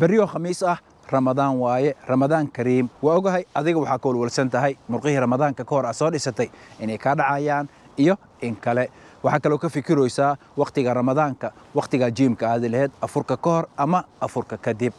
بريو خميس رمضان واي رمضان كريم وأوجهي أذيع وحكول والسنتهاي مرقيه رمضان ككور أصار إستي إن كان عيان إياه إن كله وحكلو كفي كرويسا وقت جا رمضان ك وقت جا جيم كعادي لهاد أفرك كور أما أفرك كدب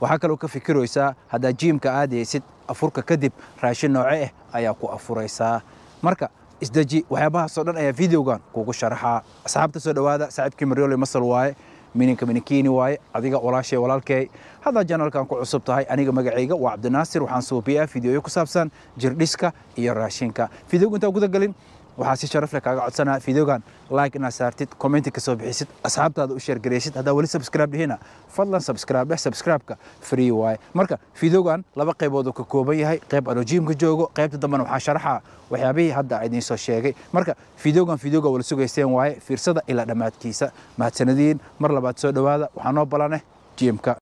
وحكلو كفي كرويسا هذا جيم كعادي يصير أفرك كدب راشين نوعه أياكو أفريسا مركا إزدجي وحبها صدر أي فيديو كان كوكو شرحها أصحاب تصدق هذا سعد كمريولي مصر واي منك منكيني واي أديك ولا شيء ولا الكي هذا الجانل كان كعصبته هاي أنا جمعيجا وعبد الناصر وحنسوي بيا فيديو يكسبسن جرديسكا يراشينكا فيديو كنت أقول قلين وحاسي شرف لك قعد سنة فيديو كان لايك ناسارتيد كومنت كسب بحسيت أصحاب هذا وشير جريسيت هذا ولي سبسكرايب هنا فضلا سبسكرايب سبسكرايبك فري واي مركا فيديو كان لبقي بودو ككوبي هاي قيب أروجيم كجوجو قيب تضمن وحشرحها وحبي هذا عيدين سوشيجي مركا فيديو كان فيديو كان ولسوق يستين واي في رصدة إلى دمات كيسة مع سندين مر لبعد سود هذا وحنوب بلانه جيمك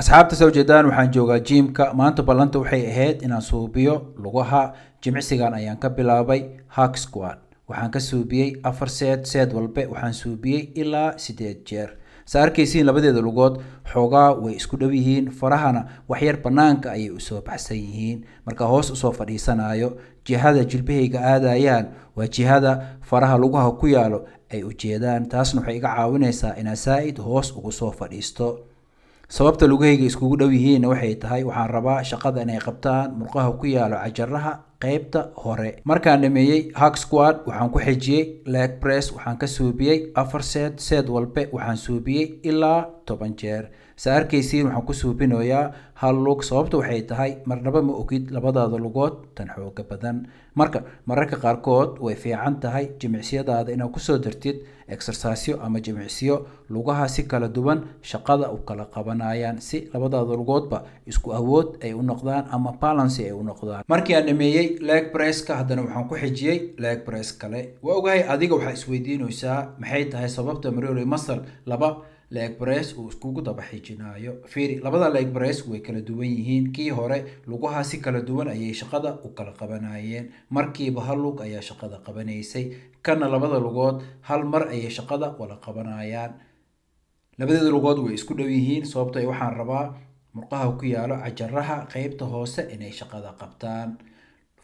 asxaabta soo jeedaan waxaan joogaa gymka maanta balanta waxay ahayd inaan suubiyo lugaha jimicsigan ayaan ka bilaabay hack squat waxaan ka suubiyay 4 set walba waxaan suubiyay ilaa 8 jeer saarkaysiin labadeeda lugood xoogaa way isku dhow yihiin farahana wax yar banaanka ayay u soo baxsan yihiin marka hoos u soo fadhiisanayo jihada jilbahayga aadayaan waa jihada faraha lugaha ku yaalo ay u jeedaan taasna waxay iga caawinaysaa inaan saa'id hoos ugu soo fadhiisto sababta lugahayga iskugu dhow yihiin waxay tahay waxaan rabaa shaqada inay qabtaan murqaha ku yaalo cajaraha qaybta hore markaan dhameeyay hack squat waxaan ku xijiyay leg press waxaan ka suubiyay 4 set walba waxaan suubiyay ilaa 10 jeer saarkaysiin waxaan ku suubinayaa hal lug sababta waxay tahay marnaba ma ogid labadaada lugood tan xooga badan marka mararka qaarkood way fiican tahay jimicsiyadaada inaad ku soo dartid exerciseyo ama jimicsiyo lugaha si kala duwan shaqada u kala qabanayaan si labadaada lugoodba isku awood ay u noqdaan ama balance ay u noqdaan markii aan dhameeyay leg press ka hadana waxaan ku xijiyay leg press kale waa ogahay adiga waxa isweydiinaysaa maxay tahay sababta Mario Muscle laba leg press oo iskugu daba xijinaayo fiiri labada leg press way kala duwan yihiin kii hore lugaha si kala duwan ayay shaqada u kala qabanayeen markiiba hal lug ayaa shaqada qabanaysay kana labada lugood hal mar ayay shaqada wala qabanayaan labada lugood way isku dhow yihiin sababtoo ah waxaan rabaa murqaha ku yaalo cajaraha qaybta hoose inay shaqada qabtaan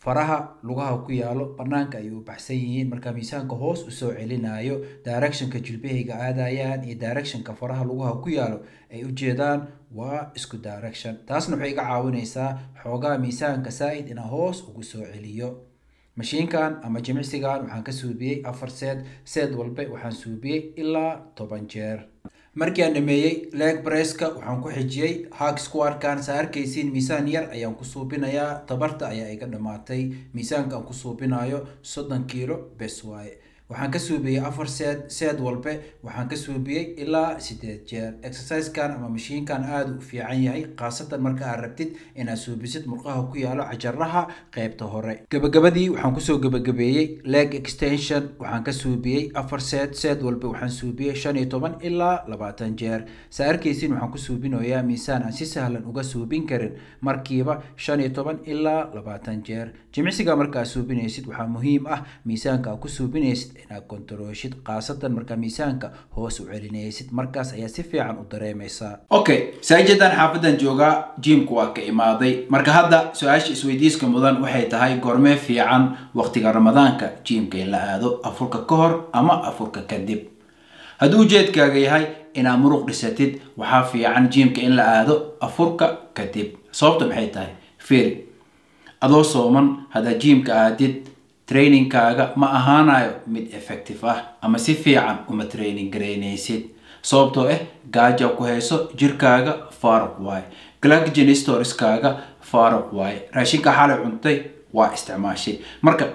faraha lugaha ku yaalo banaanka ayuu baxsan yihiin marka miisaanka hoos u soo celinayo directionka jilbahayga aadayaan iyo directionka faraha lugaha ku yaalo ay u jeedaan waa isku direction taasna waxay iga caawinaysaa xoogaa miisaanka saa'id ina hoos ugu soo celiyo mashiinkan ama jimicsigan waxaan ka suubiyay 4 set walba waxaan suubiyay ilaa 10 jeer markii aan dhameeyay leg press ka waxaan ku xijiyay hack squat kan saarkaysiin miisaan yar ayaan ku suubinayaa tabarta ayaa iga dhamaatay miisaanka aan ku suubinayo 7 kilo bes waaye waxaan ka suubiyay 4 set walba waxaan ka suubiyay ilaa 8 jeer exercise kan ama mashiinkan aad u fiican yahay qaasatan marka aad rabtid inaad suubisid murqaha ku yaalo cajaraha qaybta hore gabagabadii waxaan ku soo gabagabeeyay leg extension waxaan ka suubiyay 4 set walba waxaan suubiyay 15 ilaa 20 jeer saarkaysiin waxaan ku suubinayaa miisaan aan si sahlan uga suubin karin markiiba 15 ilaa 20 jeer jimicsiga marka aad suubinaysid waxaa muhiim ah miisaanka aad ku suubinaysid ina kontaroshid qaasatan marka miisaanka hoos u celinaysid markaas ayaa si fiican u dareemaysaa okay saajidan xaafadan jooga gym ku ka imaaday marka hadda su'aasha isweydiiska mudan waxay tahay goormee fiican waqtiga ramadaanka gymka in la aado afurka ka hor ama afurka kadib haduu jeedkaaga yahay ina muruq dhisatid waxa fiican gymka in la aado afurka kadib sababtu maxay tahay fiir adoo sooman hada gymka aadid training kaaga ma ahaanayo mid effective ah ama si fiican uma training gareynaysid sababtoo ah gaajo ku hayso jirkaaga faaruq waay glycogen stores kaaga faaruq waay raashinka xalay cuntay waa isticmaashay marka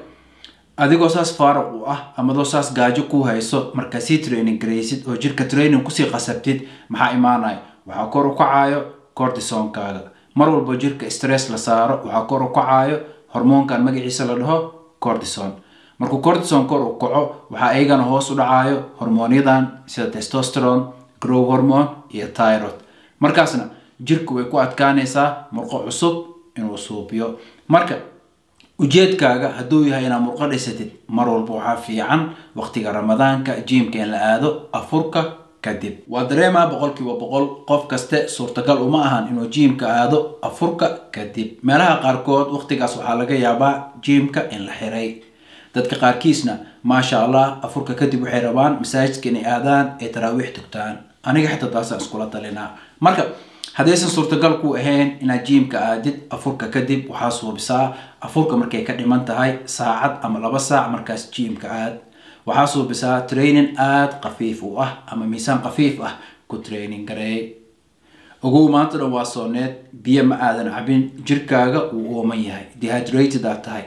adigoo saas faaruq u ah ama doo saas gaajo ku hayso marka si training gareysid oo jirka training ku sii qasabtid maxaa imaanay waxa kor u kacaayo cortisol kaaga mar walba jirka stress la saaro waxa kor u kacaayo hormoonkan magaciisa la dhaho cortisol marka cortisol kor u kaco waxa ayagana hoos u dhacayo hormooniyadan sida testosterone growth hormone iyo thyroid markaasna jirku way ku adkaanaysa murqo cusub inuu suubiyo marka ujeedkaaga hadduu yahay inaad murqadhaysatid mar walba waxaa fiican waqtiga ramadaanka jiimka in la aado afurka kadib waa dareemaa 100% qof kaste suurtagal uma ahan inuu jiimka aado afurka kadib meelaha qaarkood waqtigaas waxaa laga yaabaa jiimka in la xiray dadka qaarkiisna maasha Allah afurka kadib waxay rabaan masaajidka inay aadaan ee taraawiix tugtaan aniga xitaa taas aan iskula talinaa marka hadaysan suurtagal ku ahayn inaad jiimka aadid afurka kadib waxaa suubisaa afurka markay ka dhiman tahay saacad ama 2 saac markaas jiimka aad waxaa suubisaa training aad qafiif u ah ama miisaan qafiif ah ku training garay ugu maanta waa sooneed biyo ma aadan cabin jirkaaga uu ooman yahay dehydrated aad tahay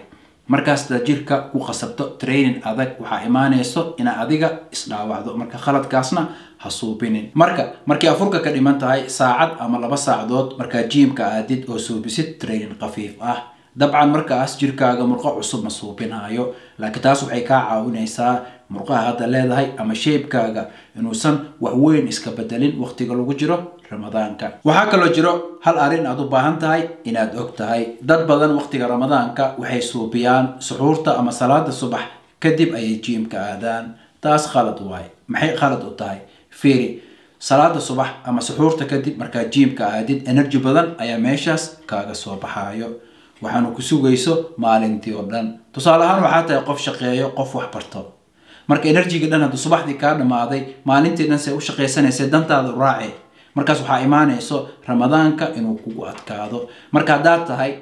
markaas ta jirka ku qasabto training adag waxa iimaanayso ina adiga isnaawacdo marka khaladkaasna ha suubinin markii afurka ka dhiman tahay saacad ama 2 saacadood marka jiimka aadid oo suubisid training qafiif ah dabcan markaas jirkaaga murqa cusub ma suubinayo laakiin taas waxay ka caawinaysaa murqaha hadda leedahay ama shape-kaaga inuusan wax weyn iska bedelin waqtiga lagu jiro ramadaanka waxa kale jiro hal arin aad u baahan tahay inaad og tahay dad badan waqtiga ramadaanka waxay suubiyaan suxuurta ama salaada subax kadib ay jiimka aadaan taas khalad waay maxay khalad u tahay fiiri salaada subax ama suxuurta kadib marka jiimka aadid energy badan ayaa meeshaas kaaga soo baxaayo waxaanu ku sugayso maalintii oo dhan tusaale ahaan waxa tahay qof shaqeeyo qof wax barto marka energy-ga dhan hadu subaxdii ka dhamaaday maalintii dhan say u shaqeysanaysaa dantaada u raaci markaas waxa iimaanayso ramadaanka inuu kugu adkaado marka hadaad tahay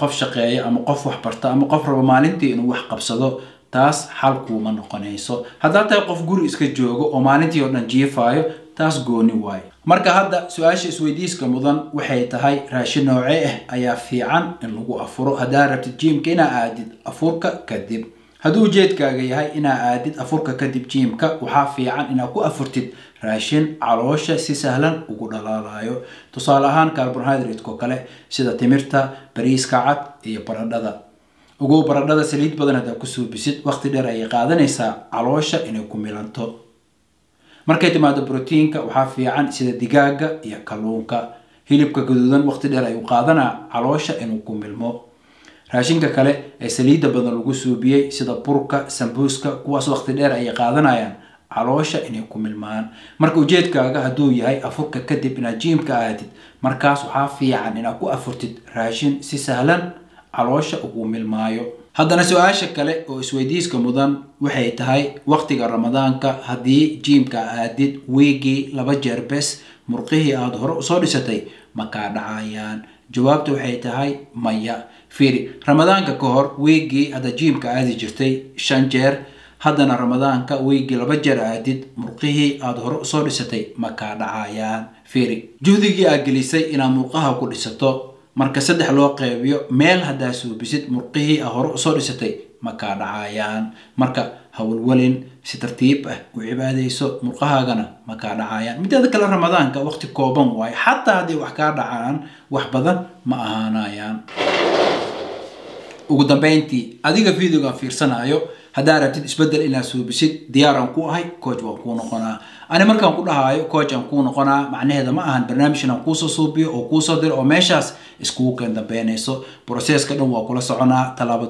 qof shaqeeyo ama qof wax barto ama qof raba maalintii inuu wax qabsado taas xal kuma noqonayso hadaad tahay qof guri iska joogo oo maalintii oo dhan jiifaayo taas gooni waay marka hadda su'aasha isweydiiska mudan waxay tahay raashin noocee ah ayaa fiican in lagu afuro hadaa rabtid jiimka inaa aadid afurka kadib hadduu ujeedkaaga yahay inaa aadid afurka kadib jiimka waxaa fiican inaa ku afurtid raashin caloosha si sahlan ugu dhalaalayo tusaale ahaan carbohydrate-ko kale sida timirta bariiska cad iyo baradhada ugu baradhada saliid badan hadaa ku suubisid waqti dheer ayay qaadanaysaa caloosha inay ku milanto markay timaado proteinka waxa fiican sida digaaga iyo kalluunka hilibka gaduudan waqti dheer ay u qaadanaa caloosha inuu ku milmo raashinka kale ee saliidda badan lagu suubiyay sida burka sambuuska kuwaas waqti dheer ay qaadanayaan caloosha inay ku milmaan marka ujeedkaaga hadduu yahay afurka kadib inaad jiimka aadid markaas waxaa fiican inaad ku afurtid raashin si sahlan caloosha ugu milmaayo haddana su'aasha kale oo isweydiiska mudan waxay tahay waqtiga ramadaanka haddii jiimka aadid weegii 2 jeer bes murqihii aad hore u soo dhisatay ma kaa dhacayaan jawaabtu waxay tahay maya fiiri ramadaanka ka hor weegii hadda jiimka aadi jirtay 5 jeer haddana ramadaanka weegii 2 jeer aadid murqihii aad hore u soo dhisatay ma kaa dhacayaan fiiri juhdigii aad gelisay inaad murqaha ku dhisato marka 3 loo qaybiyo meel hadaa suubisid murqihii hore u soo dhisatay ma ka dhacayaan marka hawlwalin si tartiib ah u cibaadayso murqahaagana ma ka dhacayaan midda kale ramadaanka waqti kooban waay xataa haddii wax ka dhacaan wax badan ma ahaanayaan ugu dambeyntii adiga fiidiga fiirsanayo hadaa rabtid isbedel inaad suubisid diyaaran ku ahay coach waan ku noqonaa أنا مركان كل هاي كوتش أكون قناة معناه هذا ما أهان برنامجنا كوسو صوبي أو كوسو در أو مشاس إسكوك عند بينيسو بروسيس كده وكل صعنا طلاب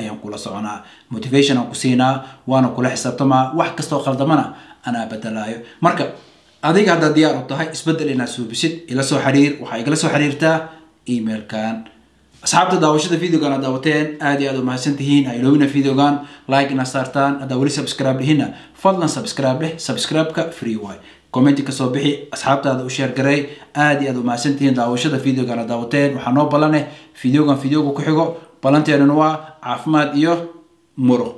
أيام كل صعنا موتيفيشن أو كسينا وأنا كل حساب تما واحد كستو خلدمنا أنا بدلايو مركب أديك هذا ديار وطهاي إسبدل الناس وبسيط إلى سو حرير وحيق إلى سو حرير تا إيميل كان أصحاب تداوشة الفيديو كان داوتين عادي عادوا ما سنتهين أيلوين الفيديو كان لايك نصارتان أداولي سبسكرايب لهنا فضلا سبسكرايب له سبسكرايب كفري واي كومنتي كصباحي أصحاب تداو شير قري عادي عادوا ما سنتهين داوشة الفيديو كان داوتين وحنو بلانه فيديو كان فيديو كوكحجو بلانتي أنواع عفمات إيوه مرو